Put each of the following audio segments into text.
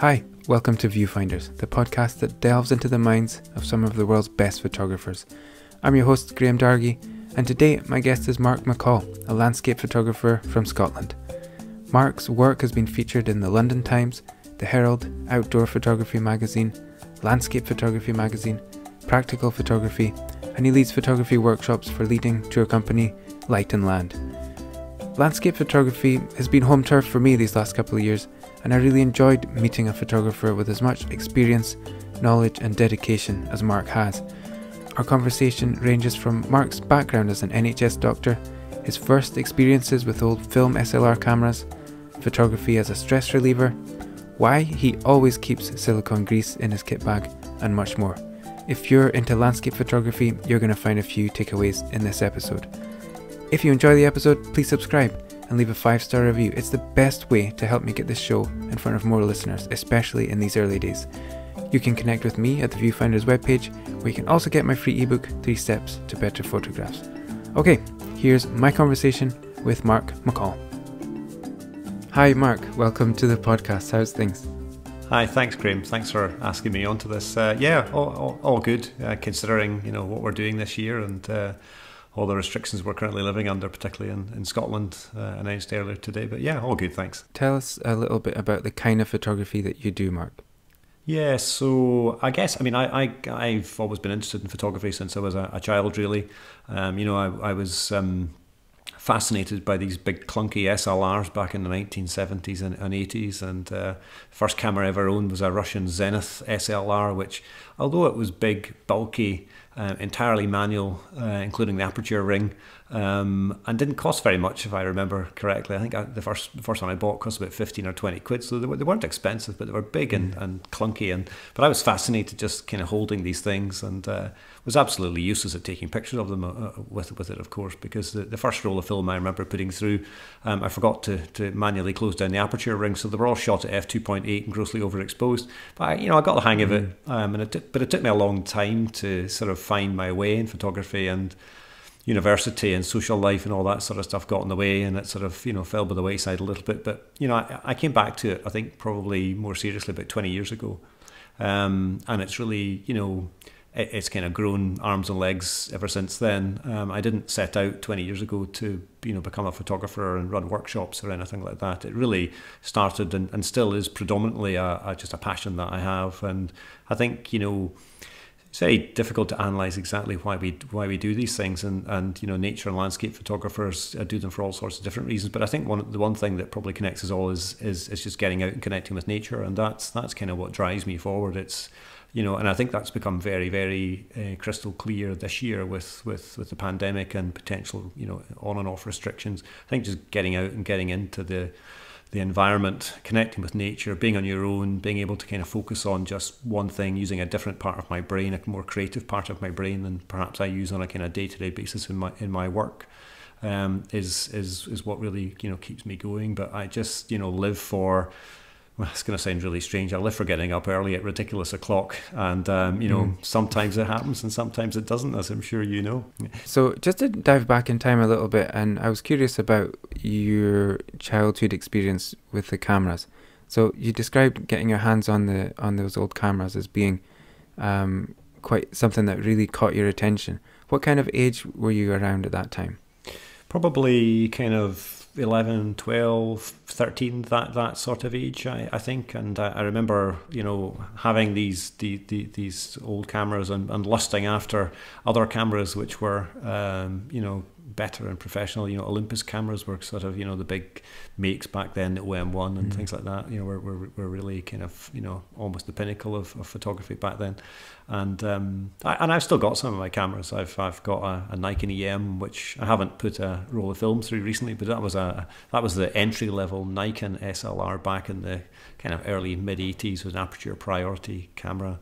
Hi, welcome to View Finders, the podcast that delves into the minds of some of the world's best photographers. I'm your host, Graham Dargie, and today my guest is Mark McColl, a landscape photographer from Scotland. Mark's work has been featured in The London Times, The Herald, Outdoor Photography Magazine, Landscape Photography Magazine, Practical Photography, and he leads photography workshops for leading tour company Light and Land. Landscape photography has been home turf for me these last couple of years, and I really enjoyed meeting a photographer with as much experience, knowledge and dedication as Mark has. Our conversation ranges from Mark's background as an NHS doctor, his first experiences with old film SLR cameras, photography as a stress reliever, why he always keeps silicone grease in his kit bag, and much more. If you're into landscape photography, you're going to find a few takeaways in this episode. If you enjoy the episode, please subscribe and leave a 5-star review. It's the best way to help me get this show in front of more listeners, especially in these early days. You can connect with me at the Viewfinders webpage, where you can also get my free ebook, 3 Steps to Better Photographs. Okay, here's my conversation with Mark McColl. Hi Mark, welcome to the podcast. How's things? Hi, thanks Graham. Thanks for asking me onto this. All good, considering what we're doing this year and all the restrictions we're currently living under, particularly in Scotland, announced earlier today. But yeah, all good, thanks. Tell us a little bit about the kind of photography that you do, Mark. Yeah, so I've always been interested in photography since I was a child, really. I was fascinated by these big clunky SLRs back in the 1970s and 80s, and first camera I ever owned was a Russian Zenith SLR, which, although it was big, bulky, entirely manual, including the aperture ring, and didn't cost very much, if I remember correctly. I think the first one I bought cost about 15 or 20 quid, so they weren't expensive, but they were big and clunky. But I was fascinated just kind of holding these things, and was absolutely useless at taking pictures of them with it, of course, because the first roll of film I remember putting through, I forgot to manually close down the aperture ring, so they were all shot at f2.8 and grossly overexposed. But I got the hang of it, but it took me a long time to sort of find my way in photography, and university and social life and all that sort of stuff got in the way, and it sort of fell by the wayside a little bit. But I came back to it, I think, probably more seriously about 20 years ago, and it's really it's kind of grown arms and legs ever since then. I didn't set out 20 years ago to become a photographer and run workshops or anything like that. It really started and still is predominantly just a passion that I have, and I think it's very difficult to analyse exactly why we do these things, and nature and landscape photographers do them for all sorts of different reasons. But I think the one thing that probably connects us all is just getting out and connecting with nature, and that's kind of what drives me forward. It's and I think that's become very, very crystal clear this year with the pandemic and potential on and off restrictions. I think just getting out and getting into the environment, connecting with nature, being on your own, being able to kind of focus on just one thing, using a different part of my brain, a more creative part of my brain than perhaps I use on a kind of day-to-day basis in my work, is what really keeps me going. But I just live for, well, it's going to sound really strange, I live for getting up early at ridiculous o'clock, and sometimes it happens and sometimes it doesn't, as I'm sure you know. So just to dive back in time a little bit, and I was curious about your childhood experience with the cameras. So you described getting your hands on those old cameras as being quite something that really caught your attention. What kind of age were you around at that time? Probably kind of 11, 12, 13, that sort of age, I think. And I remember, having these old cameras and lusting after other cameras which were, better and professional. Olympus cameras were sort of, the big makes back then, the OM1 and things like that, were really kind of, almost the pinnacle of photography back then. And I've still got some of my cameras. I've got a Nikon EM, which I haven't put a roll of film through recently, but that was the entry level Nikon SLR back in the kind of early mid 80s, with an aperture priority camera.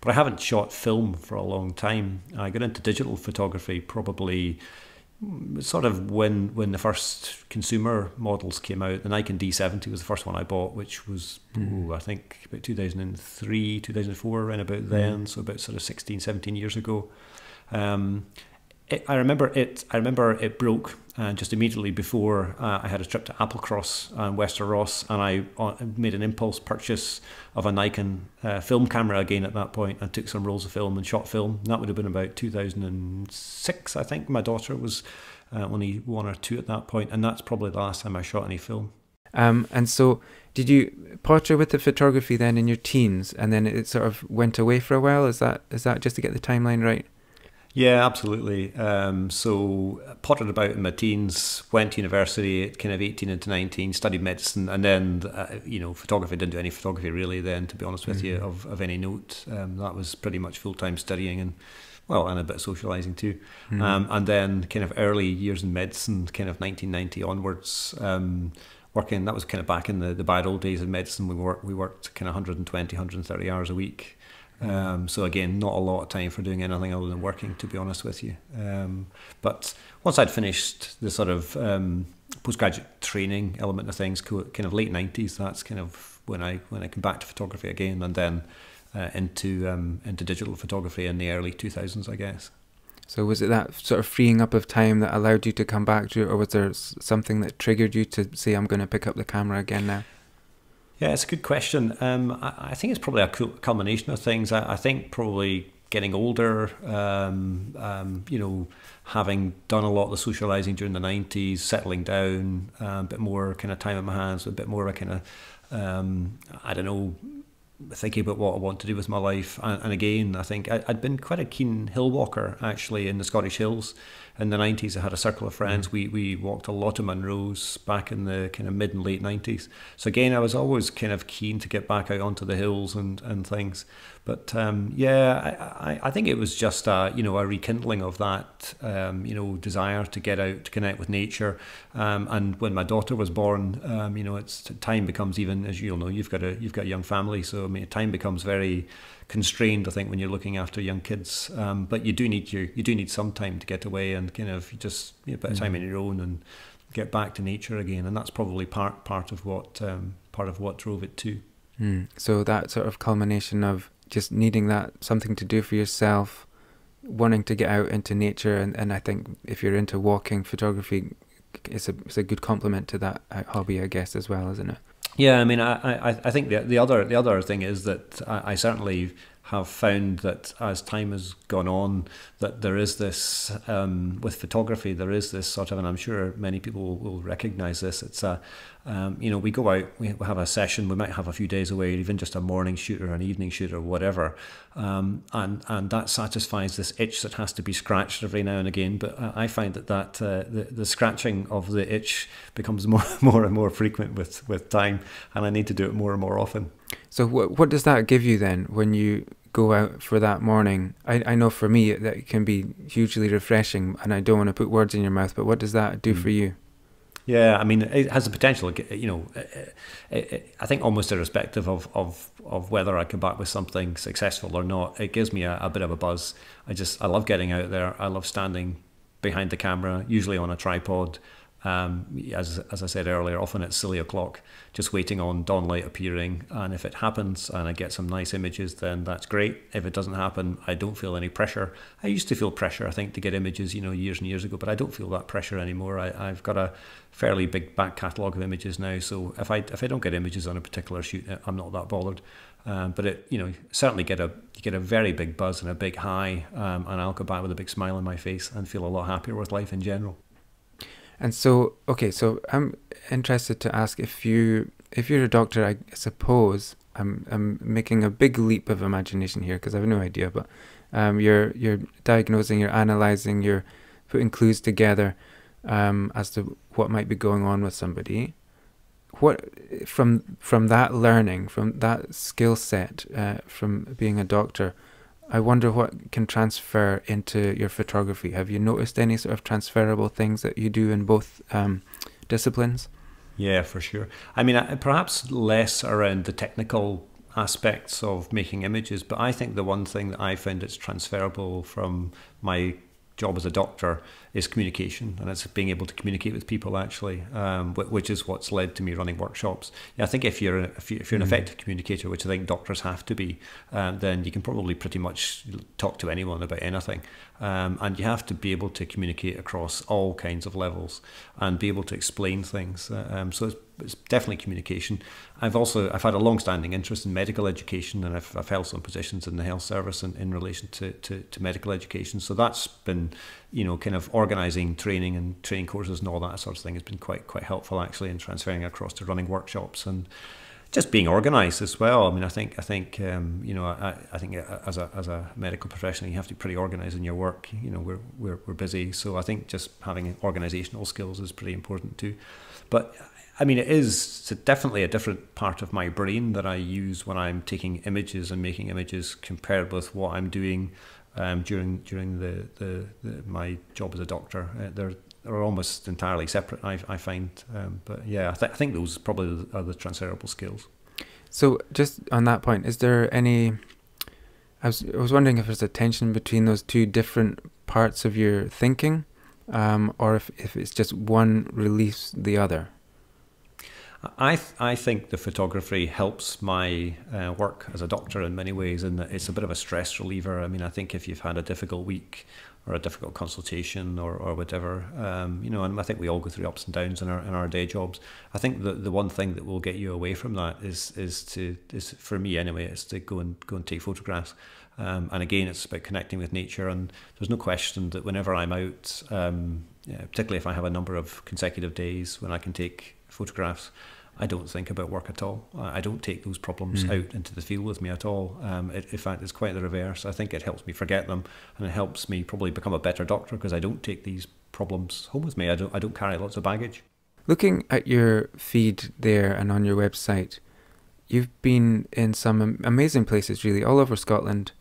But I haven't shot film for a long time. I got into digital photography probably sort of when the first consumer models came out. The Nikon D70 was the first one I bought, which was, I think, about 2003, 2004, around about then, so about sort of 16, 17 years ago. I remember it broke just immediately before I had a trip to Applecross and Wester Ross, and I made an impulse purchase of a Nikon film camera again at that point, and took some rolls of film and shot film. And that would have been about 2006, I think. My daughter was only 1 or 2 at that point, and that's probably the last time I shot any film. And so did you potter with the photography then in your teens, and then it sort of went away for a while? Is that just to get the timeline right? Yeah, absolutely. So I pottered about in my teens, went to university at kind of 18 into 19, studied medicine, and then, photography, didn't do any photography really then, to be honest with you, of any note. That was pretty much full-time studying and a bit of socializing too. And then kind of early years in medicine, kind of 1990 onwards, working, that was kind of back in the bad old days of medicine. We worked kind of 120, 130 hours a week. So again, not a lot of time for doing anything other than working, to be honest with you. But once I'd finished the sort of postgraduate training element of things, kind of late 90s, that's kind of when I came back to photography again, and then into digital photography in the early 2000s, I guess. So was it that sort of freeing up of time that allowed you to come back to it, or was there something that triggered you to say, I'm going to pick up the camera again now? Yeah, it's a good question. I think it's probably a culmination of things. I think probably getting older, having done a lot of the socializing during the 90s, settling down, a bit more kind of time on my hands, a bit more of a kind of, thinking about what I want to do with my life. And again, I think I'd been quite a keen hill walker, actually, in the Scottish hills. In the 90s, I had a circle of friends. We walked a lot of Munros back in the kind of mid and late 90s. So again, I was always kind of keen to get back out onto the hills and things. But I think it was just a rekindling of that desire to get out, to connect with nature. And when my daughter was born, it's time becomes, even as you'll know, you've got a young family, so I mean, time becomes very constrained, I think, when you're looking after young kids. But you do need some time to get away and kind of just a bit of time on your own and get back to nature again. And that's probably part of what drove it too. So that sort of culmination of just needing that something to do for yourself, wanting to get out into nature, and I think if you're into walking, photography is a good complement to that hobby, I guess, as well, isn't it? Yeah, I mean, I think the other thing is that I certainly have found that as time has gone on, that there is this with photography, there is this sort of, and I'm sure many people will recognise this. It's a we go out, we have a session, we might have a few days away, even just a morning shoot or an evening shoot or whatever, and that satisfies this itch that has to be scratched every now and again. But I find that the scratching of the itch becomes more and more frequent with time, and I need to do it more and more often. So what does that give you then when you go out for that morning? I know for me that can be hugely refreshing, and I don't want to put words in your mouth, but what does that do for you? Yeah, I mean, it has the potential, I think almost irrespective of whether I come back with something successful or not, it gives me a bit of a buzz. I love getting out there. I love standing behind the camera, usually on a tripod. As I said earlier, often at silly o'clock, just waiting on dawn light appearing. And if it happens and I get some nice images, then that's great. If it doesn't happen, I don't feel any pressure. I used to feel pressure, I think, to get images, years and years ago, but I don't feel that pressure anymore. I've got a fairly big back catalogue of images now, so if I don't get images on a particular shoot, I'm not that bothered. But it, certainly you get a very big buzz and a big high, and I'll go back with a big smile on my face and feel a lot happier with life in general. And so, okay, so I'm interested to ask if you're a doctor, I suppose I'm making a big leap of imagination here because I have no idea, but you're diagnosing, you're analysing, you're putting clues together as to what might be going on with somebody. What from that learning, from that skill set, from being a doctor, I wonder what can transfer into your photography. Have you noticed any sort of transferable things that you do in both disciplines? Yeah, for sure. I mean, perhaps less around the technical aspects of making images, but I think the one thing that I found that's transferable from my job as a doctor is communication, and it's being able to communicate with people actually, which is what's led to me running workshops. Yeah, I think if you're an effective communicator, which I think doctors have to be, then you can probably pretty much talk to anyone about anything, and you have to be able to communicate across all kinds of levels and be able to explain things. So it's definitely communication. I've had a long-standing interest in medical education, and I've held some positions in the health service in relation to medical education. So that's been, you know, kind of organising training and training courses and all that sort of thing has been quite helpful actually in transferring across to running workshops and just being organised as well. I mean, I think as a medical professional, you have to be pretty organised in your work. You know, we're busy, so I think just having organisational skills is pretty important too. But I mean, it is definitely a different part of my brain that I use when I'm taking images and making images compared with what I'm doing during my job as a doctor. They're almost entirely separate, I find. But yeah, I think those probably are the transferable skills. So just on that point, is there any... I was wondering if there's a tension between those two different parts of your thinking, or if it's just one relieves the other. I think the photography helps my work as a doctor in many ways, and it's a bit of a stress reliever. I mean, I think if you've had a difficult week or a difficult consultation or whatever, you know, and I think we all go through ups and downs in our day jobs. I think the one thing that will get you away from that is for me anyway, is to go and take photographs. And again, it's about connecting with nature, and there's no question that whenever I'm out, yeah, particularly if I have a number of consecutive days when I can take photographs, I don't think about work at all. I don't take those problems out into the field with me at all. In fact, it's quite the reverse. I think it helps me forget them, and it helps me probably become a better doctor because I don't take these problems home with me. I don't carry lots of baggage. Looking at your feed there and on your website, you've been in some amazing places really, all over Scotland,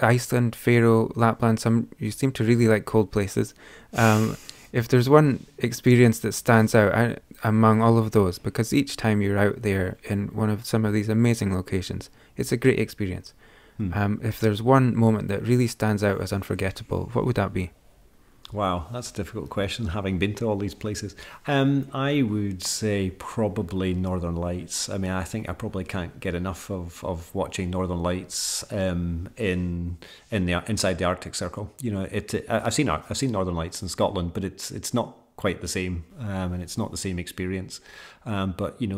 Iceland, Faroe, Lapland. You seem to really like cold places. If there's one experience that stands out among all of those, because each time you're out there in some of these amazing locations, it's a great experience. If there's one moment that really stands out as unforgettable, what would that be? Wow, that's a difficult question, having been to all these places. I would say probably Northern Lights. I mean, I think I probably can't get enough of watching Northern Lights inside the Arctic Circle. You know, I've seen Northern Lights in Scotland, but it's not quite the same, and it's not the same experience. But you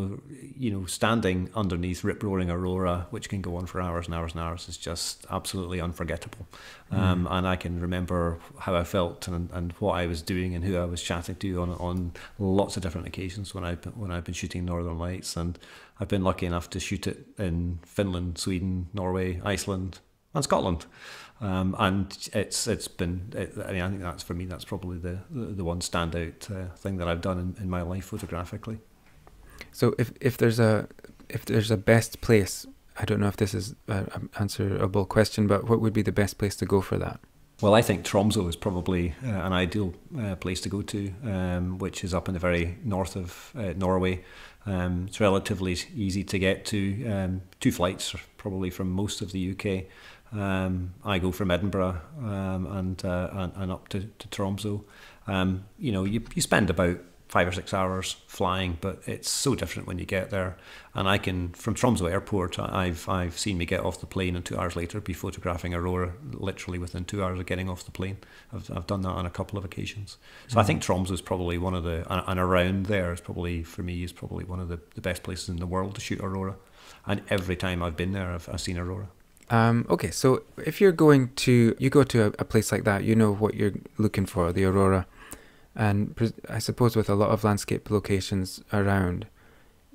know, standing underneath rip-roaring aurora, which can go on for hours and hours and hours, is just absolutely unforgettable. And I can remember how I felt and what I was doing and who I was chatting to on lots of different occasions when I've been shooting Northern Lights. And I've been lucky enough to shoot it in Finland, Sweden, Norway, Iceland, and Scotland. And I think that's, for me, that's probably the one standout thing that I've done in my life photographically. So if there's a best place, I don't know if this is an answerable question, but what would be the best place to go for that? Well, I think Tromsø is probably an ideal place to go to, which is up in the very north of Norway. It's relatively easy to get to. 2 flights probably from most of the UK. I go from Edinburgh and up to Tromsø. You know, you spend about 5 or 6 hours flying, but it's so different when you get there. And I can, from Tromsø Airport, I've seen me get off the plane and 2 hours later be photographing aurora literally within 2 hours of getting off the plane. I've done that on a couple of occasions. So I think Tromsø is probably one of and around there is probably, for me, is probably one of the best places in the world to shoot aurora. And every time I've been there, I've seen aurora. Okay, so if you go to a place like that, you know what you're looking for, the aurora. And I suppose with a lot of landscape locations around,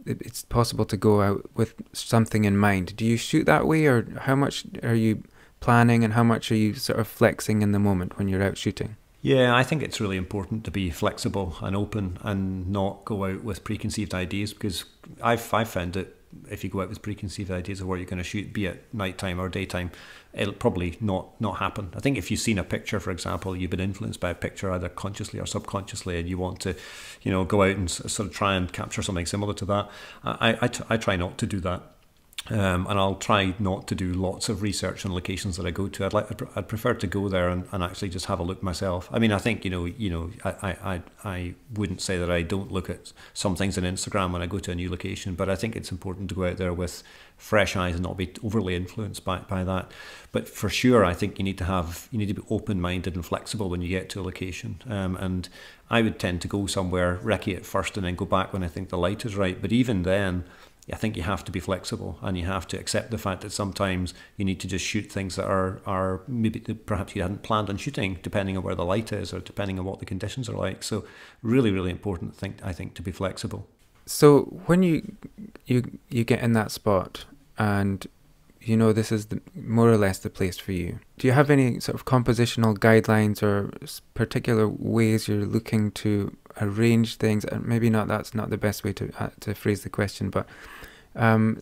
it's possible to go out with something in mind. Do you shoot that way, or how much are you planning and how much are you sort of flexing in the moment when you're out shooting? Yeah, I think it's really important to be flexible and open and not go out with preconceived ideas, because I've found that if you go out with preconceived ideas of where you're going to shoot, be it nighttime or daytime, it'll probably not happen. I think if you've seen a picture, for example, you've been influenced by a picture either consciously or subconsciously, and you want to, you know, go out and sort of try and capture something similar to that. I try not to do that. And I'll try not to do lots of research on locations that I go to. I'd prefer to go there and actually just have a look myself. I mean, I think I wouldn't say that I don't look at some things on Instagram when I go to a new location, but I think it's important to go out there with fresh eyes and not be overly influenced by that. But for sure, I think you need to be open-minded and flexible when you get to a location. And I would tend to go somewhere recce at first and then go back when I think the light is right. But even then, I think you have to be flexible and you have to accept the fact that sometimes you need to just shoot things that are maybe perhaps you hadn't planned on shooting, depending on where the light is or depending on what the conditions are like. So really, really important thing, I think, to be flexible. So when you get in that spot and you know this is more or less the place for you, do you have any sort of compositional guidelines or particular ways you're looking to arrange things? And maybe not, that's not the best way to phrase the question, but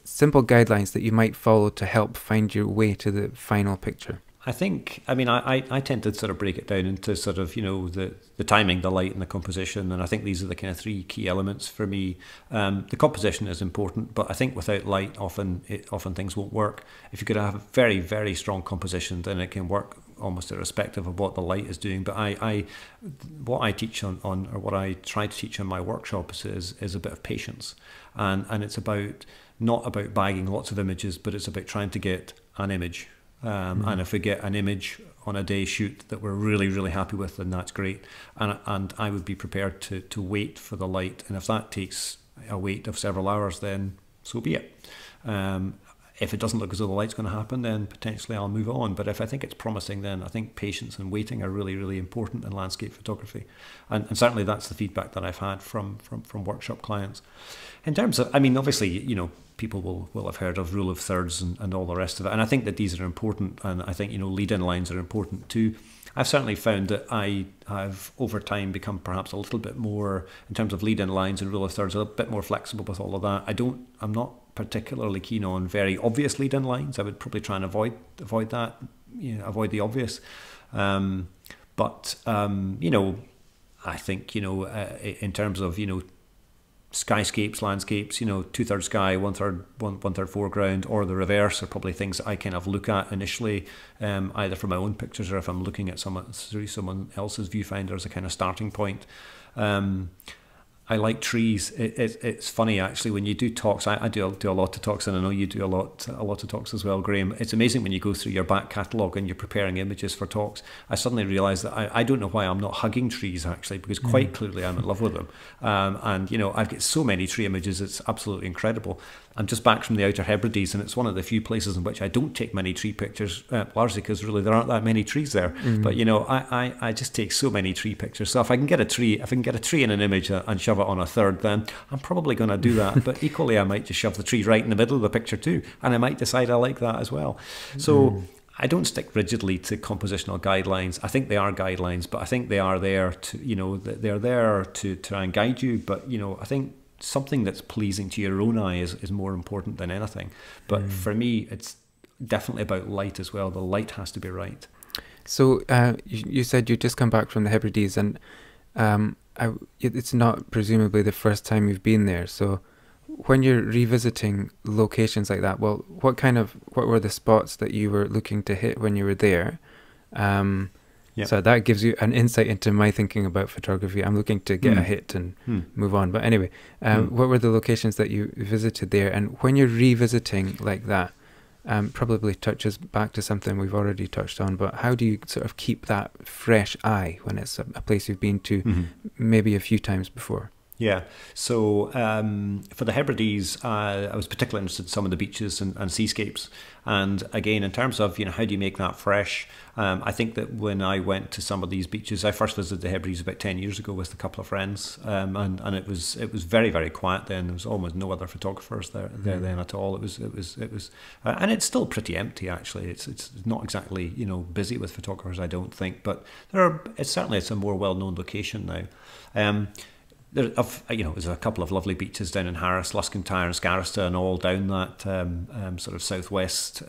simple guidelines that you might follow to help find your way to the final picture. I think, I mean, I tend to sort of break it down into sort of, you know, the timing, the light and the composition. And I think these are the kind of three key elements for me. The composition is important, but I think without light, often things won't work. If you could have a very, very strong composition, then it can work almost irrespective of what the light is doing. But what I try to teach on my workshops is a bit of patience. And it's not about bagging lots of images, but it's about trying to get an image. And if we get an image on a day shoot that we're really, really happy with, then that's great. And I would be prepared to wait for the light. And if that takes a wait of several hours, then so be it. If it doesn't look as though the light's going to happen, then potentially I'll move on. But if I think it's promising, then I think patience and waiting are really, really important in landscape photography. And certainly that's the feedback that I've had from workshop clients. In terms of, I mean, obviously, you know, people will have heard of rule of thirds and all the rest of it. And I think that these are important. And I think, you know, lead-in lines are important too. I've certainly found that I have over time become perhaps a little bit more, in terms of lead-in lines and rule of thirds, a bit more flexible with all of that. I'm not particularly keen on very obvious lead-in lines. I would probably try and avoid that, you know, avoid the obvious. You know, I think, you know, in terms of, you know, skyscapes, landscapes, you know, 2/3 sky, 1/3 foreground, or the reverse are probably things that I kind of look at initially, either for my own pictures or if I'm looking at someone else's viewfinder as a kind of starting point. I like trees. It's funny actually when you do talks. I do a lot of talks, and I know you do a lot of talks as well, Graham. It's amazing when you go through your back catalogue and you're preparing images for talks. I suddenly realise that I don't know why I'm not hugging trees actually, because quite clearly I'm in love with them. And you know, I've got so many tree images. It's absolutely incredible. I'm just back from the Outer Hebrides, and it's one of the few places in which I don't take many tree pictures, largely because really there aren't that many trees there. But you know, I just take so many tree pictures. So if I can get a tree in an image and shove it on a third, then I'm probably going to do that. But equally, I might just shove the tree right in the middle of the picture too, and I might decide I like that as well. So I don't stick rigidly to compositional guidelines. I think they are guidelines, but I think they are there to, you know, they're there to try and guide you. But you know, I think something that's pleasing to your own eye is more important than anything. But for me, it's definitely about light as well. The light has to be right. So you said you just come back from the Hebrides, and it's not presumably the first time you've been there. So when you're revisiting locations like that, well, what were the spots that you were looking to hit when you were there? Yep. So that gives you an insight into my thinking about photography. I'm looking to get a hit and move on. But anyway, what were the locations that you visited there? And when you're revisiting like that, probably touches back to something we've already touched on, but how do you sort of keep that fresh eye when it's a place you've been to maybe a few times before? Yeah, so for the Hebrides, I was particularly interested in some of the beaches and seascapes. And again, in terms of, you know, how do you make that fresh? I think that when I went to some of these beaches, I first visited the Hebrides about 10 years ago with a couple of friends, and it was very, very quiet then. There was almost no other photographers there then at all. It was and it's still pretty empty actually. It's not exactly, you know, busy with photographers, I don't think, but it's certainly a more well-known location now. There's a couple of lovely beaches down in Harris, Luskintyre and Scarrister, and all down that sort of southwest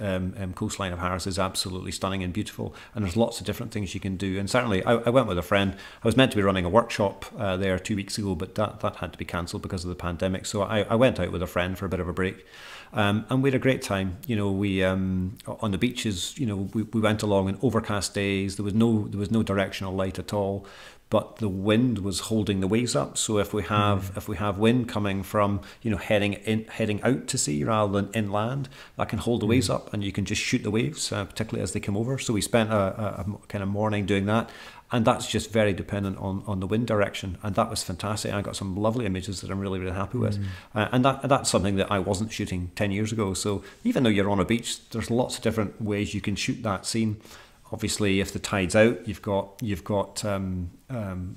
coastline of Harris is absolutely stunning and beautiful. And there's lots of different things you can do. And certainly, I went with a friend. I was meant to be running a workshop there 2 weeks ago, but that had to be cancelled because of the pandemic. So I went out with a friend for a bit of a break. And we had a great time. You know, we on the beaches. You know, we went along in overcast days. There was no directional light at all, but the wind was holding the waves up. So if we have wind coming from, you know, heading out to sea rather than inland, that can hold the waves up, and you can just shoot the waves, particularly as they come over. So we spent a kind of morning doing that. And that's just very dependent on the wind direction. And that was fantastic. I got some lovely images that I'm really, really happy with. And that's something that I wasn't shooting 10 years ago. So even though you're on a beach, there's lots of different ways you can shoot that scene. Obviously, if the tide's out, you've got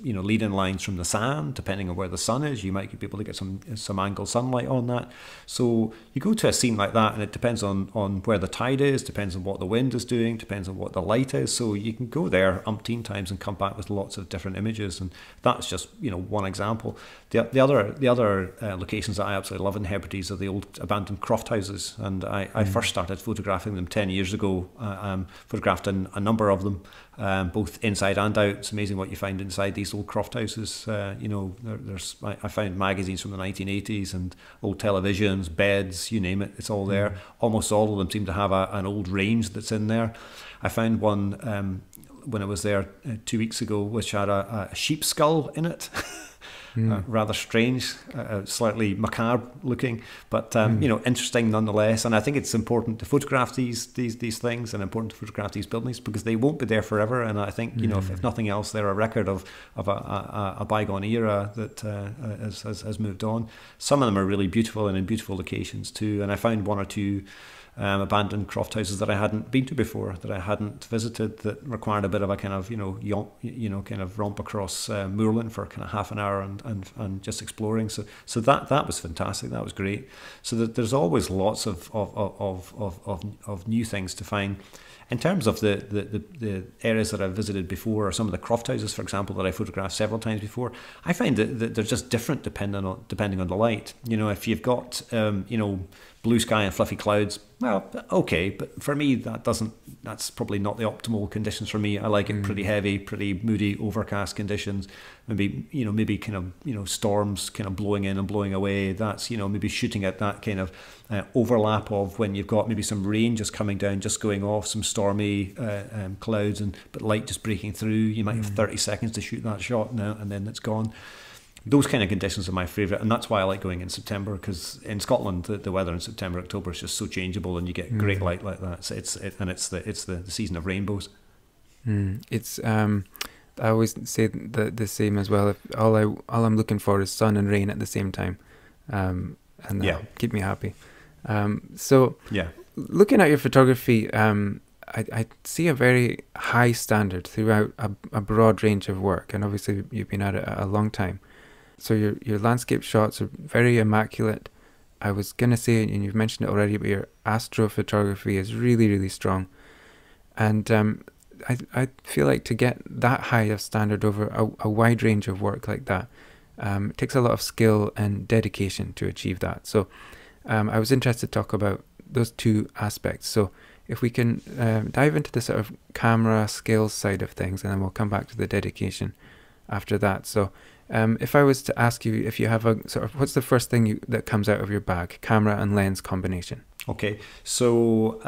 you know, lead-in lines from the sand. Depending on where the sun is, you might be able to get some angled sunlight on that. So you go to a scene like that, and it depends on where the tide is, depends on what the wind is doing, depends on what the light is. So you can go there umpteen times and come back with lots of different images, and that's just, you know, one example. The other locations that I absolutely love in Hebrides are the old abandoned croft houses, and I first started photographing them 10 years ago. Photographed in a number of them, both inside and out. It's amazing what you find inside these old croft houses. You know, I found magazines from the 1980s and old televisions, beds, you name it, it's all there. Almost all of them seem to have an old range that's in there. I found one when I was there 2 weeks ago, which had a sheep skull in it. Rather strange, slightly macabre looking, but you know, interesting nonetheless. And I think it's important to photograph these things, and important to photograph these buildings, because they won't be there forever. And I think, you know, if nothing else, they're a record of a bygone era that has moved on. Some of them are really beautiful and in beautiful locations too. And I found one or two abandoned croft houses that I hadn't been to before, that I hadn't visited, that required a bit of a kind of, you know, romp across moorland for kind of half an hour and just exploring. So that was fantastic. That was great. So that there's always lots of new things to find. In terms of the areas that I've visited before, or some of the croft houses, for example, that I photographed several times before, I find that they're just different depending on the light. You know, if you've got you know, blue sky and fluffy clouds, well, okay, but for me that's probably not the optimal conditions for me. I like it pretty heavy, pretty moody, overcast conditions. Maybe kind of, you know, storms kind of blowing in and blowing away. That's, you know, maybe shooting at that kind of overlap of when you've got maybe some rain just coming down, just going off, some stormy clouds, but light just breaking through. You might have 30 seconds to shoot that shot now, and then it's gone. Those kind of conditions are my favourite, and that's why I like going in September, because in Scotland the weather in September, October is just so changeable, and you get great light like that. So it's the season of rainbows. It's I always say the same as well. All I'm looking for is sun and rain at the same time, and that'll keep me happy. So yeah, looking at your photography, I see a very high standard throughout a broad range of work, and obviously you've been at it a long time. So your landscape shots are very immaculate. I was going to say, and you've mentioned it already, but your astrophotography is really, really strong. And I feel like to get that high of standard over a wide range of work like that, it takes a lot of skill and dedication to achieve that. So I was interested to talk about those two aspects. So if we can dive into the sort of camera skill side of things, and then we'll come back to the dedication after that. So if I was to ask you if you have a sort of, what's the first thing that comes out of your bag? Camera and lens combination. Okay, so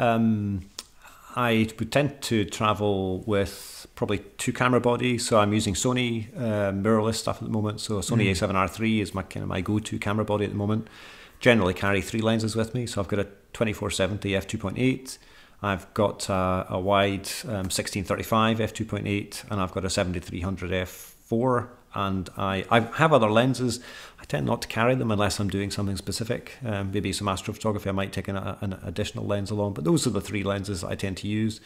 I would tend to travel with probably two camera bodies. So I'm using Sony mirrorless stuff at the moment. So a Sony A7R3 is my kind of my go-to camera body at the moment. Generally carry three lenses with me. So I've got a 24-70 f2.8. I've got a wide 16-35 f2.8, and I've got a 70-300 f4, and I have other lenses. I tend not to carry them unless I'm doing something specific. Maybe some astrophotography, I might take an additional lens along, but those are the three lenses I tend to use.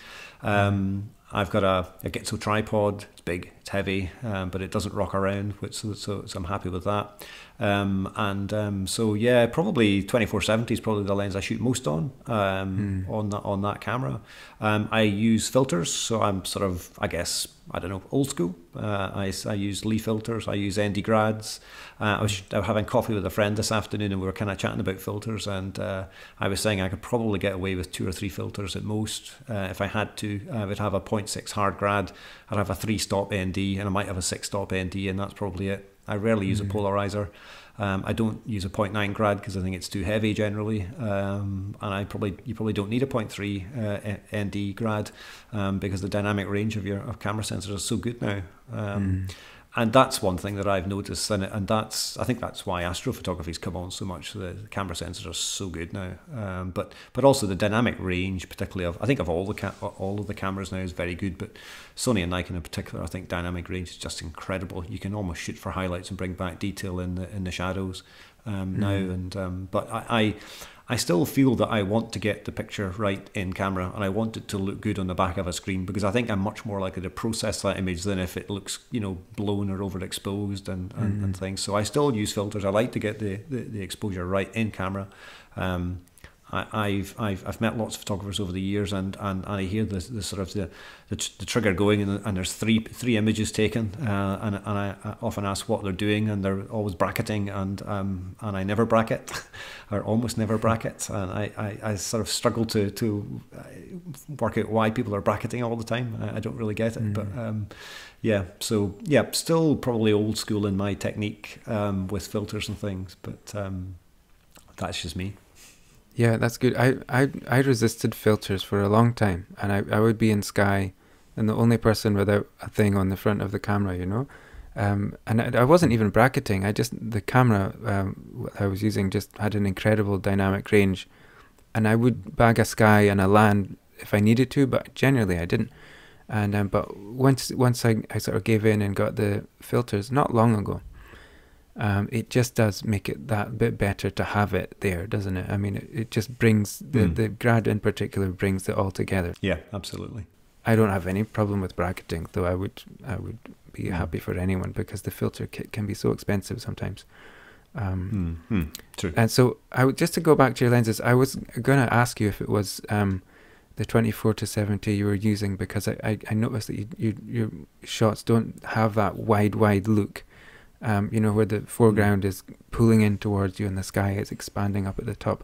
I've got a Getzel tripod. It's big, it's heavy, but it doesn't rock around, which, so I'm happy with that. So yeah, probably 24-70 is probably the lens I shoot most on that camera. I use filters, so I'm sort of, I guess, I don't know, old school. I use Lee filters, I use ND grads. I was having coffee with a friend this afternoon and we were kind of chatting about filters, and I was saying I could probably get away with 2 or 3 filters at most. If I had to, I would have a 0.6 hard grad, I'd have a 3-stop ND, and I might have a 6-stop ND, and that's probably it. I rarely use a polarizer. I don't use a 0.9 grad because I think it's too heavy generally, and you probably don't need a 0.3 ND grad because the dynamic range of your camera sensors is so good now. And that's one thing that I've noticed, and that's, I think that's why astrophotography's come on so much. The camera sensors are so good now, but also the dynamic range, particularly of, I think of all of the cameras now, is very good. But Sony and Nikon in particular, I think dynamic range is just incredible. You can almost shoot for highlights and bring back detail in the shadows now. And but I still feel that I want to get the picture right in camera, and I want it to look good on the back of a screen, because I think I'm much more likely to process that image than if it looks, you know, blown or overexposed and things. So I still use filters. I like to get the exposure right in camera. I've met lots of photographers over the years, and I hear the trigger going, and there's three images taken, and I often ask what they're doing, and they're always bracketing, and I never bracket, or almost never bracket, and I sort of struggle to work out why people are bracketing all the time. I don't really get it, but yeah, so yeah, still probably old school in my technique with filters and things, but that's just me. Yeah, that's good. I resisted filters for a long time, and I would be in Sky and the only person without a thing on the front of the camera, you know. And I wasn't even bracketing. I just, the camera I was using just had an incredible dynamic range, and I would bag a Sky and a Land if I needed to, but generally I didn't. And but once I sort of gave in and got the filters not long ago, it just does make it that bit better to have it there, doesn't it? I mean, it just brings the grad in particular brings it all together. Yeah, absolutely. I don't have any problem with bracketing, though. I would be happy for anyone, because the filter kit can be so expensive sometimes. True. And so just to go back to your lenses, I was going to ask you if it was the 24-70 you were using, because I noticed that your shots don't have that wide look. You know, where the foreground is pulling in towards you and the sky is expanding up at the top.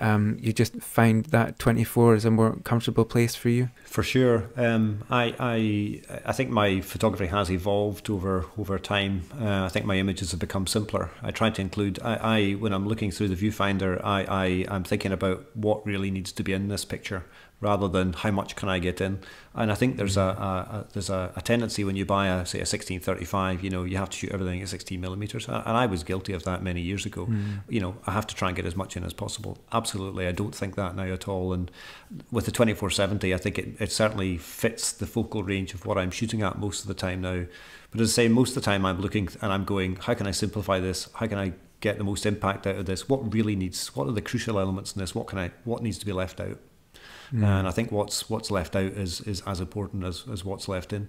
You just find that 24 is a more comfortable place for you? For sure. I think my photography has evolved over time. I think my images have become simpler. I try to include, when I'm looking through the viewfinder, I'm thinking about what really needs to be in this picture, rather than how much can I get in. And I think there's a tendency when you buy say a 16-35, you know, you have to shoot everything at 16mm, and I was guilty of that many years ago. You know, I have to try and get as much in as possible. Absolutely, I don't think that now at all. And with the 24-70, I think it certainly fits the focal range of what I'm shooting at most of the time now. But as I say, most of the time I'm looking and I'm going, how can I simplify this? How can I get the most impact out of this? What really needs? What are the crucial elements in this? What needs to be left out? And I think what's left out is as important as what's left in.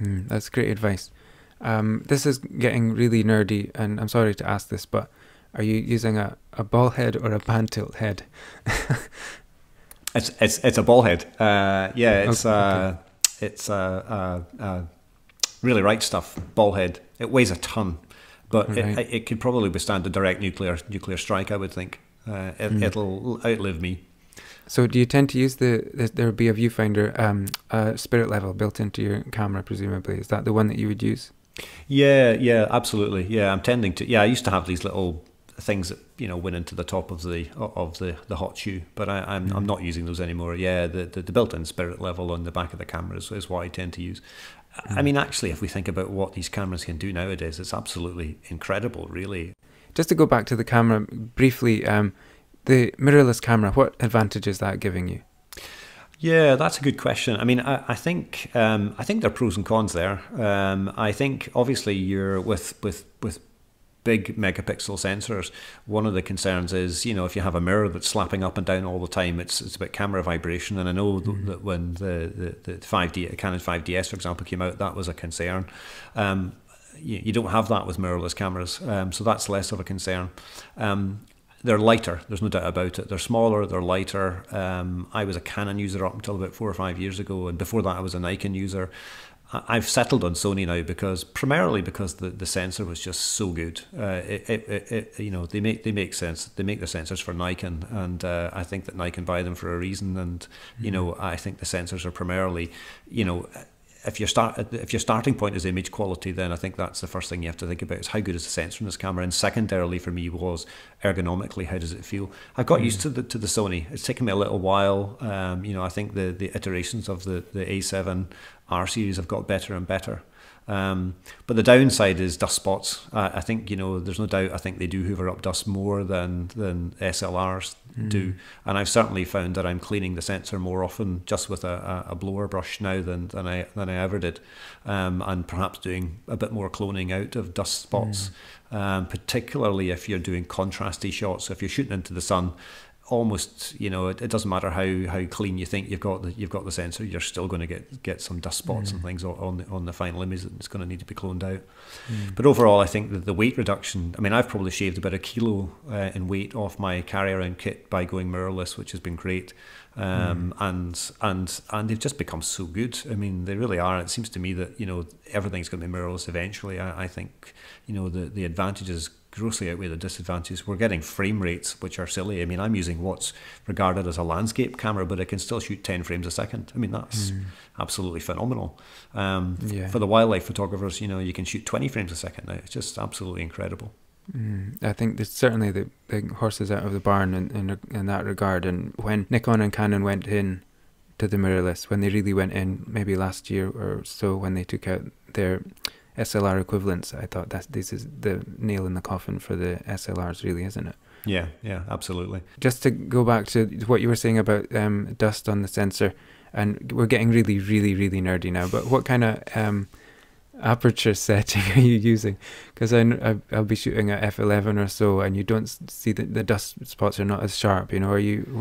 That's great advice. This is getting really nerdy, and I'm sorry to ask this, but are you using a ball head or a pan tilt head? it's a ball head. Yeah, it's really right stuff ball head. It weighs a ton, but it could probably withstand a direct nuclear strike, I would think. It'll outlive me. So do you tend to use there would be a viewfinder, spirit level built into your camera, presumably? Is that the one that you would use? Yeah, absolutely. Yeah, I'm tending to. Yeah, I used to have these little things that, you know, went into the top of the hot shoe, but I'm not using those anymore. Yeah, the built-in spirit level on the back of the camera is what I tend to use. I mean, actually, if we think about what these cameras can do nowadays, it's absolutely incredible, really. Just to go back to the camera briefly, the mirrorless camera, what advantage is that giving you? Yeah, that's a good question. I mean, I think there are pros and cons there. I think obviously you're with big megapixel sensors, one of the concerns is, you know, if you have a mirror that's slapping up and down all the time, it's about camera vibration. And I know that when the 5D Canon 5DS, for example, came out, that was a concern. You don't have that with mirrorless cameras, so that's less of a concern. They're lighter, there's no doubt about it. They're smaller, they're lighter. I was a Canon user up until about 4 or 5 years ago, and before that I was a Nikon user. I've settled on Sony now because the sensor was just so good. You know, they make sense. They make the sensors for Nikon, and I think that Nikon buy them for a reason. And you know, I think the sensors are primarily, you know, if your starting point is image quality, then I think that's the first thing you have to think about, is how good is the sensor in this camera, and secondarily for me was ergonomically, how does it feel? I've got used to the Sony. It's taken me a little while. You know, I think the iterations of the A7R series have got better and better. But the downside is dust spots. I think, you know, there's no doubt, I think they do hoover up dust more than SLRs do. And I've certainly found that I'm cleaning the sensor more often just with a blower brush now than I ever did. And perhaps doing a bit more cloning out of dust spots, particularly if you're doing contrasty shots. So if you're shooting into the sun, almost, you know, it doesn't matter how clean you think you've got the sensor, you're still going to get some dust spots and things on the final image that's going to need to be cloned out. But overall, I think that the weight reduction, I mean, I've probably shaved about a kilo in weight off my carry around kit by going mirrorless, which has been great. And they've just become so good. I mean, they really are. It seems to me that, you know, everything's going to be mirrorless eventually. I think, you know, the advantages grossly outweigh the disadvantages. We're getting frame rates which are silly. I mean, I'm using what's regarded as a landscape camera, but it can still shoot 10 frames a second. I mean, that's absolutely phenomenal. For the wildlife photographers, you know, you can shoot 20 frames a second now. It's just absolutely incredible. I think there's certainly the horse is out of the barn in that regard. And when Nikon and Canon went in to the mirrorless, when they really went in, maybe last year or so, when they took out their SLR equivalents, I thought that this is the nail in the coffin for the SLRs, really, isn't it? Yeah, yeah, absolutely. Just to go back to what you were saying about dust on the sensor, and we're getting really, really, really nerdy now, but what kind of aperture setting are you using? Because I'll be shooting at f11 or so, and you don't see that the dust spots are not as sharp, you know. Where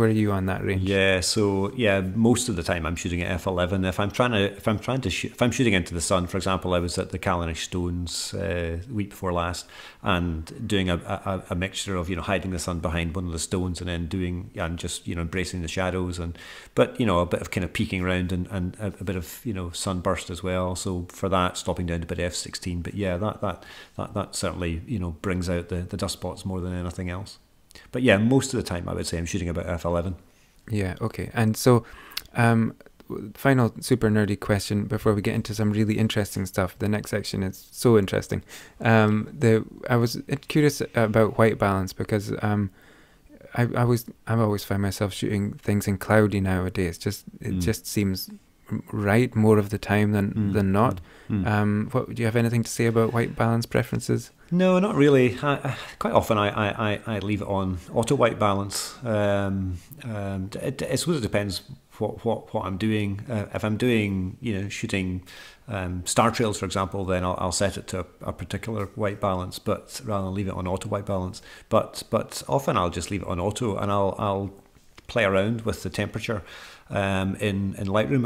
are you on that range? Yeah, so yeah, most of the time I'm shooting at f11. If I'm shooting into the sun, for example, I was at the Callanish Stones week before last, and doing a mixture of, you know, hiding the sun behind one of the stones and then just, you know, embracing the shadows, but you know, a bit of kind of peeking around and a bit of, you know, sunburst as well. So for that, stopping down to about f16. But yeah, that certainly, you know, brings out the dust spots more than anything else. But yeah, most of the time I would say I'm shooting about f11. Yeah, okay. And so final super nerdy question before we get into some really interesting stuff. The next section is so interesting. I was curious about white balance, because I've always find myself shooting things in cloudy nowadays. It just seems right more of the time than not. What do you have anything to say about white balance preferences? No, not really. Quite often I leave it on auto white balance. I suppose it depends what I'm doing. If I'm doing, you know, shooting star trails, for example, then I'll set it to a particular white balance, but rather than leave it on auto white balance. But often I'll just leave it on auto, and I'll play around with the temperature. In Lightroom,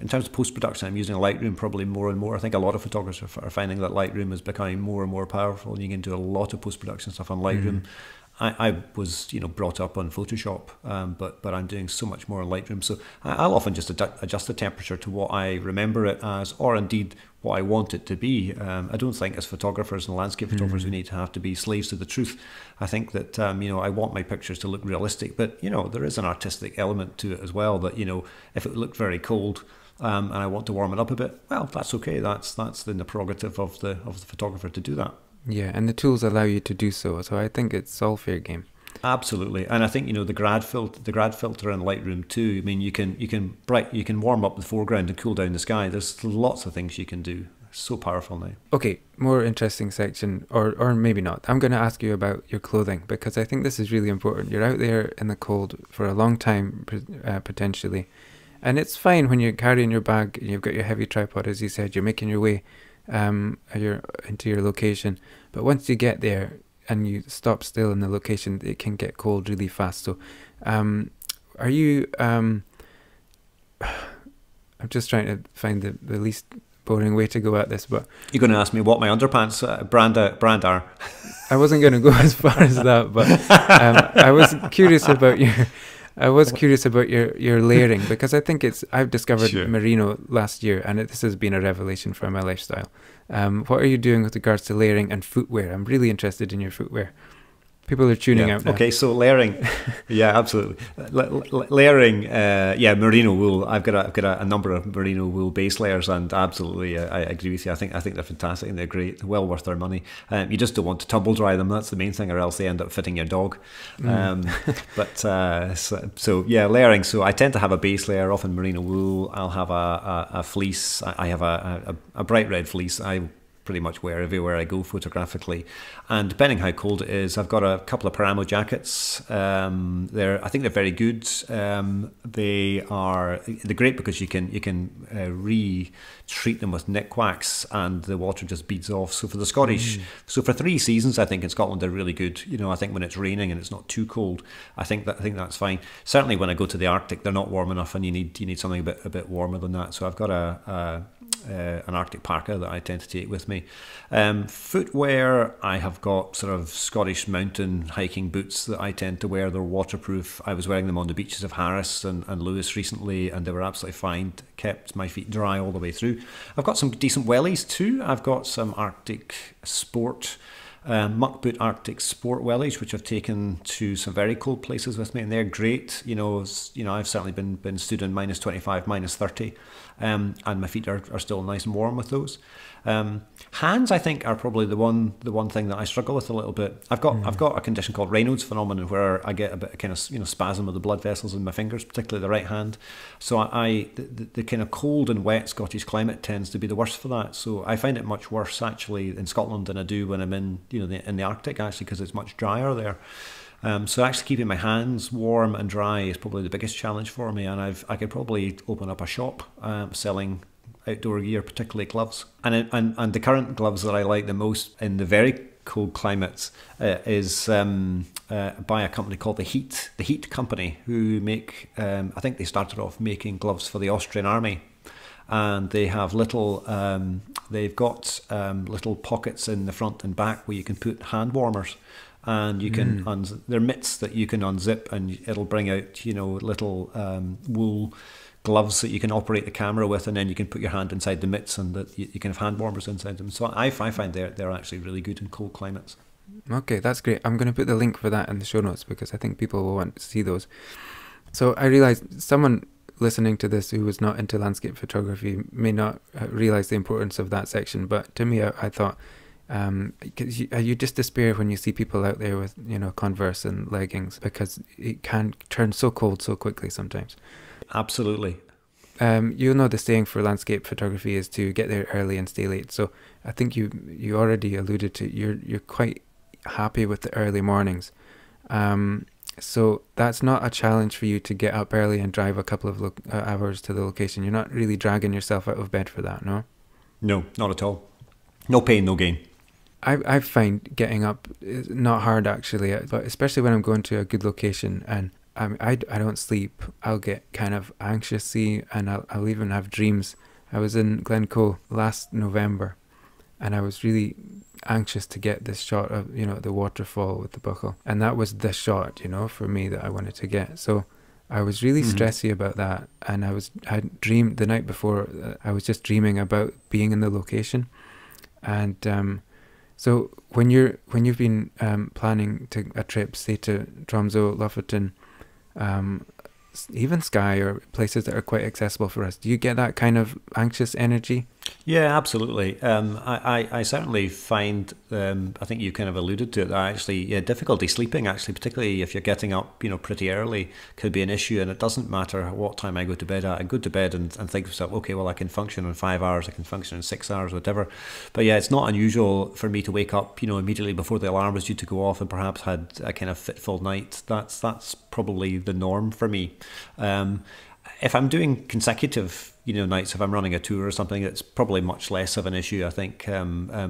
in terms of post-production, I'm using Lightroom probably more and more. I think a lot of photographers are finding that Lightroom is becoming more and more powerful, and you can do a lot of post-production stuff on Lightroom. I was, you know, brought up on Photoshop, but I'm doing so much more on Lightroom. So I'll often just adjust the temperature to what I remember it as, or indeed what I want it to be. I don't think as photographers and landscape photographers we need to have to be slaves to the truth. I think that, you know, I want my pictures to look realistic, but, you know, there is an artistic element to it as well, that, you know, if it looked very cold, and I want to warm it up a bit, well, that's okay. That's in the prerogative of the photographer to do that. Yeah, and the tools allow you to do so, so I think it's all fair game. Absolutely, and I think, you know, the grad filter in Lightroom too. I mean, you can warm up the foreground and cool down the sky. There's lots of things you can do. So powerful now. Okay, more interesting section, or maybe not. I'm going to ask you about your clothing, because I think this is really important. You're out there in the cold for a long time, potentially, and it's fine when you're carrying your bag and you've got your heavy tripod, as you said, you're making your way into your location. But once you get there and you stop still in the location, it can get cold really fast. So are you I'm just trying to find the least boring way to go at this, but you're going to ask me what my underpants brand are. I wasn't going to go as far as that, but I was curious about your your layering, because I think it's, I've discovered merino last year, and this has been a revelation for my lifestyle. What are you doing with regards to layering and footwear? I'm really interested in your footwear. People are tuning out now. Okay, so layering, yeah, absolutely. Layering, yeah, merino wool. I've got a number of merino wool base layers, and absolutely, I agree with you. I think they're fantastic and they're great, well worth their money. You just don't want to tumble dry them. That's the main thing, or else they end up fitting your dog. But so yeah, layering. So I tend to have a base layer, often merino wool. I'll have a fleece. I have a bright red fleece. I pretty much wear everywhere I go photographically, and depending how cold it is, I've got a couple of Paramo jackets. I think they're very good. They're great because you can re-treat them with nick wax, and the water just beads off. So for the Scottish, so for three seasons, I think in Scotland they're really good. You know, I think when it's raining and it's not too cold, I think that's fine. Certainly when I go to the Arctic, they're not warm enough, and you need something a bit warmer than that. So I've got an Arctic parka that I tend to take with me. Footwear, I have got sort of Scottish mountain hiking boots that I tend to wear. They're waterproof. I was wearing them on the beaches of Harris and Lewis recently, and they were absolutely fine, kept my feet dry all the way through. I've got some decent wellies too. I've got some Arctic Sport muck boot Arctic Sport wellies, which I've taken to some very cold places with me, and they're great. You know, I've certainly been stood in -25, -30, and my feet are still nice and warm with those. Hands, I think, are probably the one thing that I struggle with a little bit. I've got a condition called Raynaud's phenomenon, where I get a bit of kind of spasm of the blood vessels in my fingers, particularly the right hand. So the kind of cold and wet Scottish climate tends to be the worst for that. So I find it much worse actually in Scotland than I do when I'm in the Arctic, actually, because it's much drier there. So actually keeping my hands warm and dry is probably the biggest challenge for me, and I could probably open up a shop selling outdoor gear, particularly gloves. And the current gloves that I like the most in the very cold climates is by a company called the Heat Company, who make I think they started off making gloves for the Austrian army, and they have little little pockets in the front and back where you can put hand warmers. And you can they're mitts that you can unzip, and it'll bring out little wool gloves that you can operate the camera with, and then you can put your hand inside the mitts, and that you can have hand warmers inside them. So I find they're actually really good in cold climates. Okay, that's great. I'm going to put the link for that in the show notes, because I think people will want to see those. So I realized someone listening to this who was not into landscape photography may not realize the importance of that section, but to me, I thought, you just despair when you see people out there with Converse and leggings, because it can turn so cold so quickly sometimes. Absolutely. You know, the saying for landscape photography is to get there early and stay late. So I think you already alluded to you're quite happy with the early mornings. So that's not a challenge for you to get up early and drive a couple of hours to the location. You're not really dragging yourself out of bed for that, no? No, not at all. No pain, no gain. I find getting up is not hard, actually, but especially when I'm going to a good location, and I don't sleep. I'll get kind of anxious-y, and I'll even have dreams. I was in Glencoe last November, and I was really anxious to get this shot of the waterfall with the buckle, and that was the shot for me that I wanted to get. So I was really stressy about that, and I dreamed the night before. I was just dreaming about being in the location, and so when you've been planning a trip, say to Tromsø, Lofoten, even Skye, or places that are quite accessible for us, do you get that kind of anxious energy? Yeah, absolutely. I certainly find, I think you kind of alluded to it, that actually difficulty sleeping, actually, particularly if you're getting up pretty early, could be an issue. And it doesn't matter what time I go to bed at. I go to bed and think to myself, okay, well, I can function in 5 hours, I can function in 6 hours, whatever. But yeah, it's not unusual for me to wake up immediately before the alarm was due to go off, and perhaps had a kind of fitful night. That's probably the norm for me. If I'm doing consecutive you know, nights if I'm running a tour or something, it's probably much less of an issue, I think,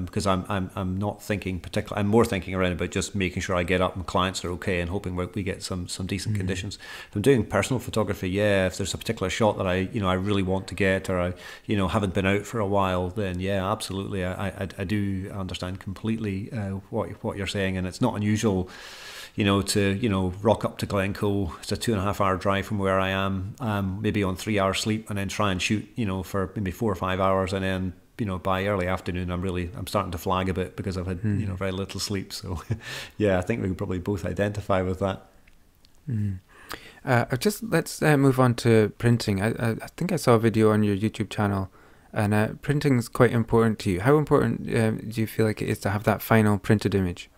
because I'm not thinking particularly. I'm more thinking around about just making sure I get up and clients are okay and hoping we get some decent conditions. If I'm doing personal photography, yeah, if there's a particular shot that I really want to get, or I haven't been out for a while, then yeah, absolutely, I do understand completely what you're saying, and it's not unusual. To rock up to Glencoe, it's a 2.5 hour drive from where I am, maybe on 3 hours sleep, and then try and shoot, for maybe 4 or 5 hours, and then, by early afternoon, I'm starting to flag a bit because I've had, very little sleep. So yeah, I think we can probably both identify with that. Let's move on to printing. I think I saw a video on your YouTube channel, and printing is quite important to you. How important do you feel like it is to have that final printed image?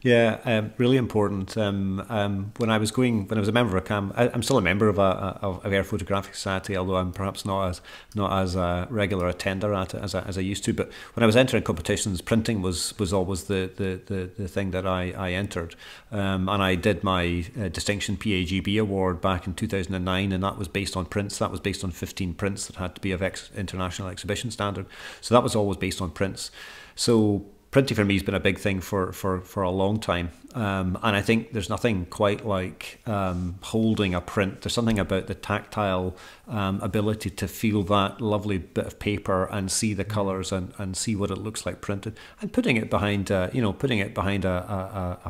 Yeah, really important. When I was a member of CAM, I'm still a member of Air Photographic Society, although I'm perhaps not as a regular attender at it as I used to. But when I was entering competitions, printing was always the thing that I entered, and I did my distinction PAGB award back in 2009, and that was based on prints. That was based on 15 prints that had to be of international exhibition standard. So that was always based on prints. So printing for me has been a big thing for a long time, and I think there's nothing quite like holding a print. There's something about the tactile ability to feel that lovely bit of paper and see the colours and see what it looks like printed, and putting it behind a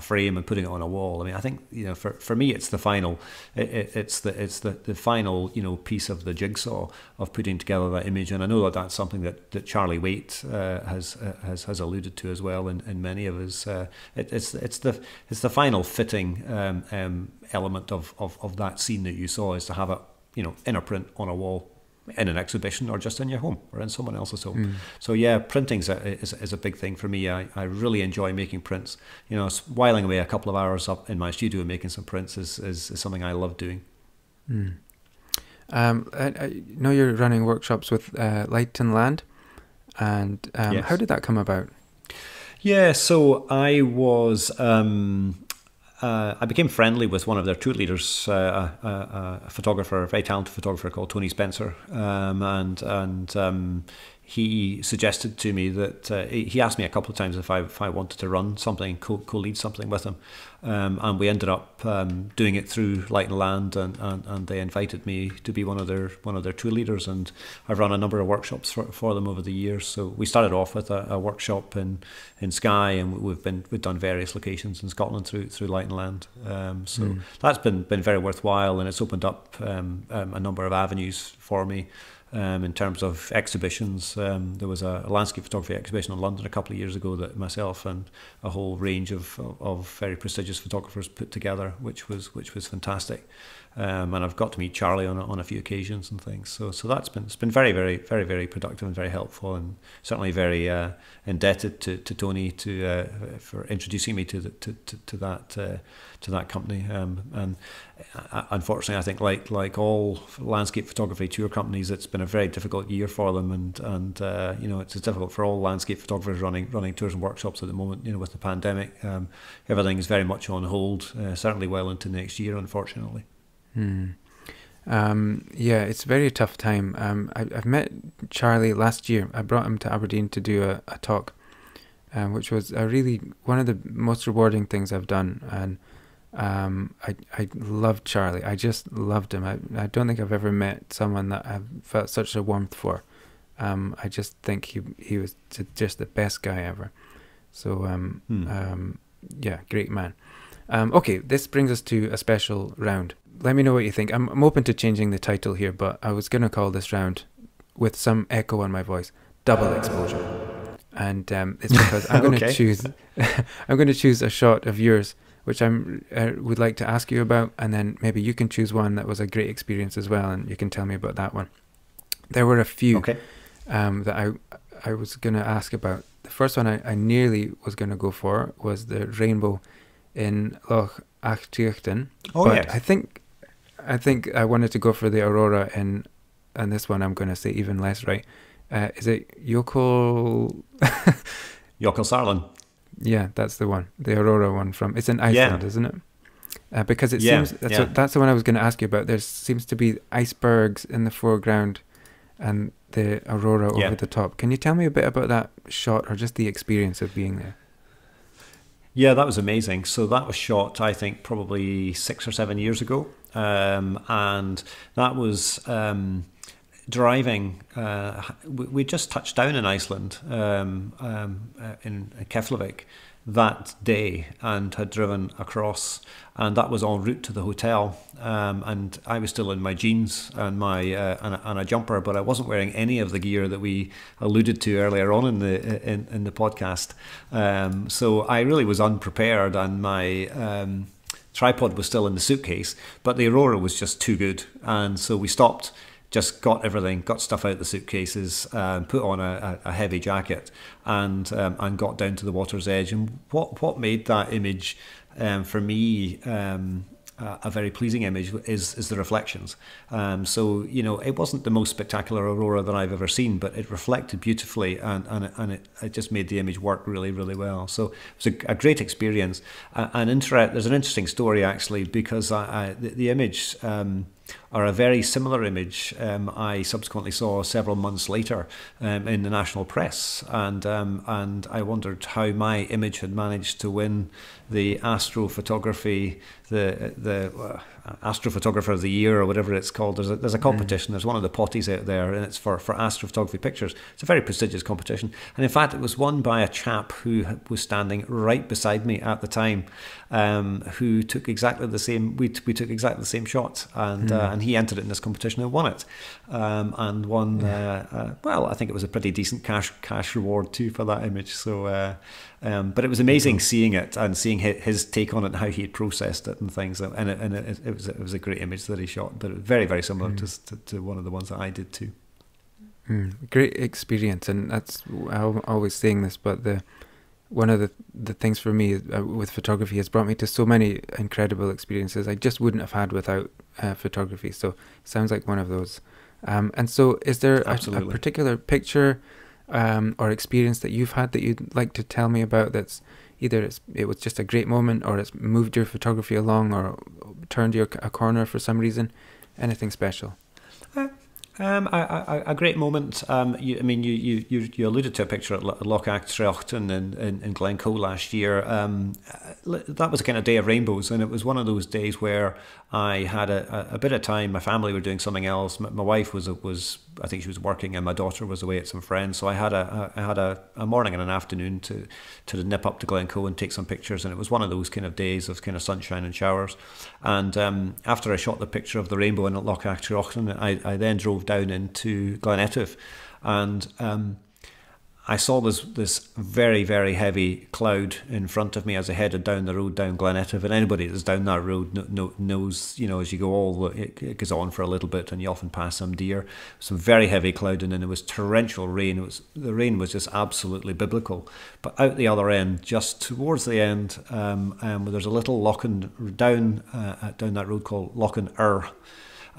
frame and putting it on a wall. I mean, I think for me it's the final, it's the final piece of the jigsaw of putting together that image, and I know that that's something that Charlie Waite has alluded to as well in many of his. It's the final fitting element of that scene that you saw, is to have it in a print on a wall, in an exhibition, or just in your home or in someone else's home. So yeah, printing is a big thing for me. I really enjoy making prints. Whiling away a couple of hours up in my studio making some prints is something I love doing. I know you're running workshops with Light and Land, and yes. How did that come about? Yeah, so I was I became friendly with one of their tour leaders, a photographer, a very talented photographer called Tony Spencer, and he suggested to me that he asked me a couple of times if I wanted to run something, co-lead something with him, and we ended up doing it through Light and Land, and they invited me to be one of their tour leaders, and I've run a number of workshops for them over the years. So we started off with a workshop in Skye, and we've done various locations in Scotland through Light and Land. That's been very worthwhile, and it's opened up a number of avenues for me. In terms of exhibitions, there was a landscape photography exhibition in London a couple of years ago that myself and a whole range of very prestigious photographers put together, which was fantastic. And I've got to meet Charlie on a few occasions and things. So that's been very, very, very, very productive and very helpful, and certainly very indebted to Tony for introducing me to that company. And unfortunately, I think like all landscape photography tour companies, it's been a very difficult year for them, and it's difficult for all landscape photographers running tours and workshops at the moment. With the pandemic, everything is very much on hold. Certainly, well into next year, unfortunately. Yeah, it's a very tough time. I've met Charlie last year. I brought him to Aberdeen to do a talk, which was really one of the most rewarding things I've done. And I loved Charlie. I just loved him. I don't think I've ever met someone that I've felt such a warmth for. I just think he was just the best guy ever. So yeah, great man. Okay, this brings us to a special round. Let me know what you think. I'm open to changing the title here, but I was going to call this round, with some echo on my voice, Double Exposure. And it's because I'm going to choose I'm going to choose a shot of yours, which I would like to ask you about, and then maybe you can choose one that was a great experience as well, and you can tell me about that one. There were a few that I was going to ask about. The first one I nearly was going to go for was the rainbow in Loch Achtriochtan. I think I wanted to go for the aurora, and this one I'm going to say even less right. Is it Jökulsárlón? Yeah, that's the one. The aurora one from, it's in Iceland, isn't it? because it seems that's the one I was going to ask you about. There seems to be icebergs in the foreground and the aurora over the top. Can you tell me a bit about that shot, or just the experience of being there? Yeah, that was amazing. So that was shot, I think, probably 6 or 7 years ago. And that was driving. We just touched down in Iceland, in Keflavik, that day, and had driven across, and that was en route to the hotel, and I was still in my jeans and my and a jumper, but I wasn't wearing any of the gear that we alluded to earlier on in the podcast. So I really was unprepared, and my tripod was still in the suitcase, but the aurora was just too good, and so we stopped, just got everything, got stuff out of the suitcases, put on a heavy jacket, and got down to the water's edge. And what made that image, for me, a very pleasing image is the reflections. So, you know, it wasn't the most spectacular aurora that I've ever seen, but it reflected beautifully, and it just made the image work really, really well. So it was a great experience. There's an interesting story, actually, because the image, or a very similar image, I subsequently saw several months later in the national press, and I wondered how my image had managed to win the astrophotography, the astrophotographer of the year, or whatever it's called. There's a competition. There's one of the potties out there, and it's for astrophotography pictures. It's a very prestigious competition, and in fact, it was won by a chap who was standing right beside me at the time, who took exactly the same. We took exactly the same shot, and he entered it in this competition and won it, and won. Well, I think it was a pretty decent cash reward too for that image. So, but it was amazing seeing it and seeing his take on it and how he had processed it and things. And it was a great image that he shot, but very, very similar to one of the ones that I did too. Great experience, and that's, I'm always saying this, but one of the things for me with photography has brought me to so many incredible experiences I just wouldn't have had without photography. So it sounds like one of those. And so is there a particular picture or experience that you've had that you'd like to tell me about that's either it was just a great moment, or it's moved your photography along, or turned a corner for some reason? Anything special? A great moment. You alluded to a picture at Loch Achtriochtan in Glencoe last year. That was a kind of day of rainbows, and it was one of those days where I had a bit of time. My family were doing something else. My wife was I think she was working, and my daughter was away at some friends. So I had a morning and an afternoon to nip up to Glencoe and take some pictures. And it was one of those kind of days of kind of sunshine and showers. And after I shot the picture of the rainbow in Loch Achtriochtan, I then drove down into Glen Etive, and I saw this very, very heavy cloud in front of me as I headed down the road down Glen Etive. And anybody that's down that road knows, you know, as you go it goes on for a little bit, and you often pass some deer. Some very heavy cloud, and then there was torrential rain. The rain was just absolutely biblical. But out the other end, just towards the end, there's a little Lochen down that road called Lochen Ur.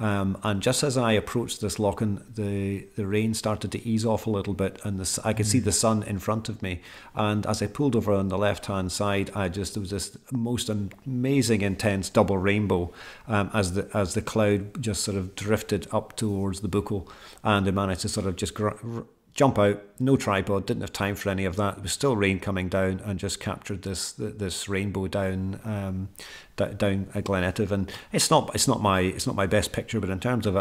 And just as I approached this Lochen, the rain started to ease off a little bit, and I could see the sun in front of me. And as I pulled over on the left-hand side, there was this most amazing, intense double rainbow as the cloud just sort of drifted up towards the Buckle, and I managed to sort of just jump out. No tripod, didn't have time for any of that. It was still rain coming down, and just captured this rainbow down at Glen Etive. And it's not my best picture, but in terms of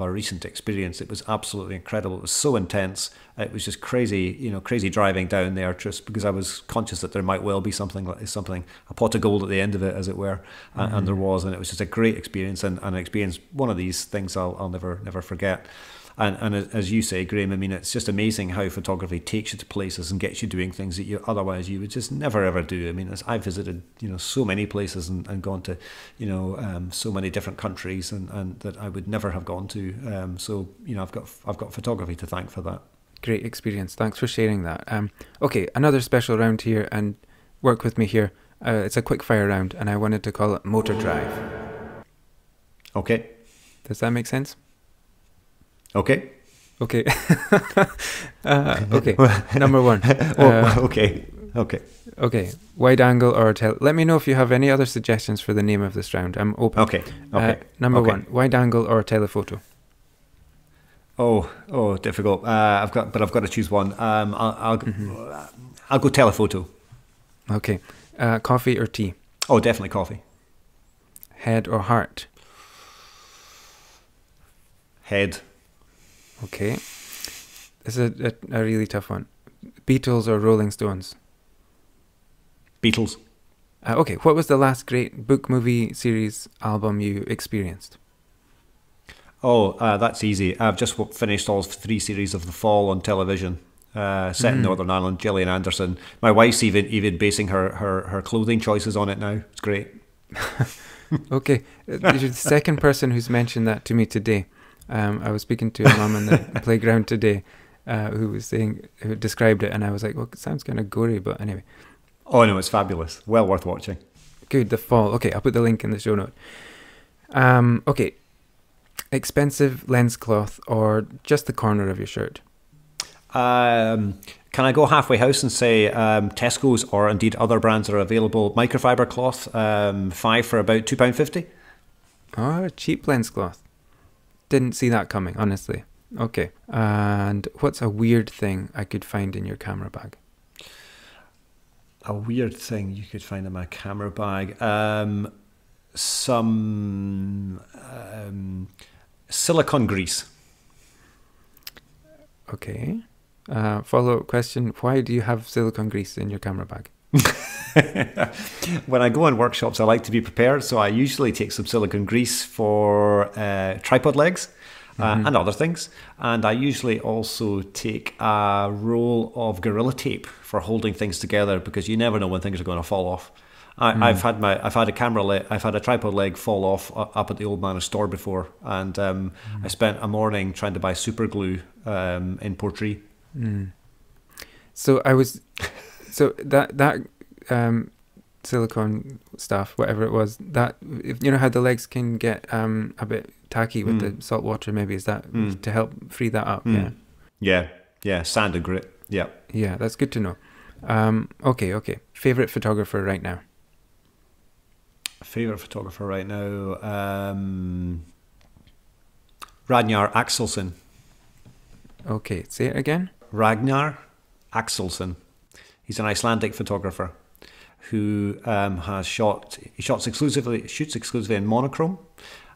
a recent experience, it was absolutely incredible. It was so intense. It was just crazy driving down there, just because I was conscious that there might well be a pot of gold at the end of it, as it were, and there was. And it was just a great experience, and an experience, one of these things I'll never forget. And as you say, Graham, I mean, it's just amazing how photography takes you to places and gets you doing things that you would just never ever do. I mean, I've visited, you know, so many places and gone to, you know, so many different countries and that I would never have gone to. So, you know, I've got photography to thank for that. Great experience. Thanks for sharing that. Okay, another special round here, and work with me here. It's a quick fire round, and I wanted to call it Motor Drive. Okay. Does that make sense? Okay. Number one. Okay. Okay. Wide angle or tele. Let me know if you have any other suggestions for the name of this round. I'm open. Okay. Okay. Number one: wide angle or telephoto. Oh, difficult. I've got to choose one. I'll go telephoto. Okay. Coffee or tea? Oh, definitely coffee. Head or heart? Head. Okay. This is a really tough one. Beatles or Rolling Stones? Beatles. Okay, what was the last great book, movie, series, album you experienced? Oh, that's easy. I've just finished all three series of The Fall on television, set in Northern Ireland, Gillian Anderson. My wife's even basing her clothing choices on it now. It's great. Okay, you're the second person who's mentioned that to me today. I was speaking to a mum in the playground today who described it, and I was like, well, it sounds kind of gory, but anyway. Oh, no, it's fabulous. Well worth watching. Good, The Fall. Okay, I'll put the link in the show note. Okay, expensive lens cloth or just the corner of your shirt? Can I go halfway house and say Tesco's, or indeed other brands are available, microfiber cloth, 5 for about £2.50? Oh, cheap lens cloth. Didn't see that coming, honestly. Okay. And what's a weird thing I could find in your camera bag? A weird thing you could find in my camera bag? Some silicone grease. Okay. Follow-up question. Why do you have silicone grease in your camera bag? When I go on workshops, I like to be prepared, so I usually take some silicone grease for tripod legs and other things, and I usually also take a roll of Gorilla Tape for holding things together, because you never know when things are going to fall off. I've had a tripod leg fall off up at the old manor store before, and I spent a morning trying to buy super glue in Portree. So that silicone stuff, whatever it was, that, you know how the legs can get a bit tacky with the salt water, maybe is that to help free that up? Yeah, sand and grit. Yeah, that's good to know. Okay. Favorite photographer right now? Ragnar Axelsson. Okay, say it again. Ragnar Axelsson. He's an Icelandic photographer who shoots exclusively in monochrome,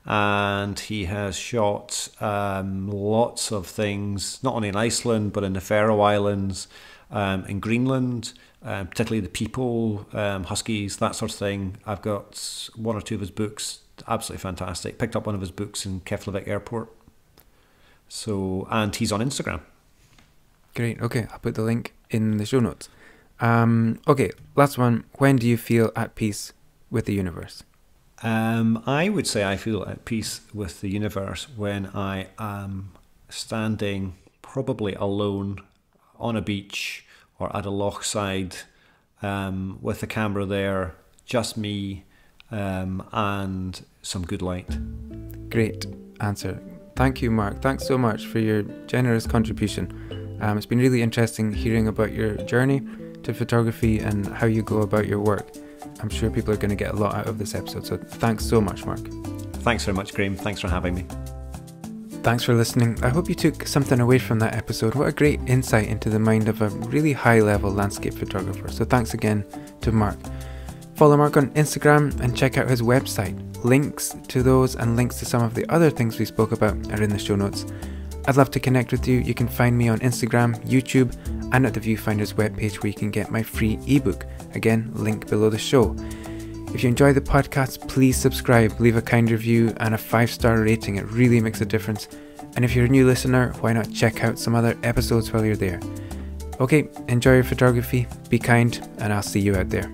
and he has shot lots of things, not only in Iceland but in the Faroe Islands, in Greenland, particularly the people, huskies, that sort of thing. I've got one or two of his books, absolutely fantastic. Picked up one of his books in Keflavik airport. So, and he's on Instagram. Great. Okay, I'll put the link in the show notes. Okay, last one. When do you feel at peace with the universe? I would say I feel at peace with the universe when I am standing probably alone on a beach or at a loch side with the camera there, just me, and some good light. Great answer. Thank you, Mark. Thanks so much for your generous contribution. It's been really interesting hearing about your journey to photography and how you go about your work. I'm sure people are going to get a lot out of this episode, so thanks so much, Mark. Thanks very much, Graham. Thanks for having me. Thanks for listening. I hope you took something away from that episode. What a great insight into the mind of a really high-level landscape photographer. So thanks again to Mark. Follow Mark on Instagram and check out his website. Links to those and links to some of the other things we spoke about are in the show notes. I'd love to connect with you. You can find me on Instagram, YouTube, and at the Viewfinders webpage, where you can get my free ebook. Again, link below the show. If you enjoy the podcast, please subscribe, leave a kind review and a 5-star rating. It really makes a difference. And if you're a new listener, why not check out some other episodes while you're there? Okay, enjoy your photography, be kind, and I'll see you out there.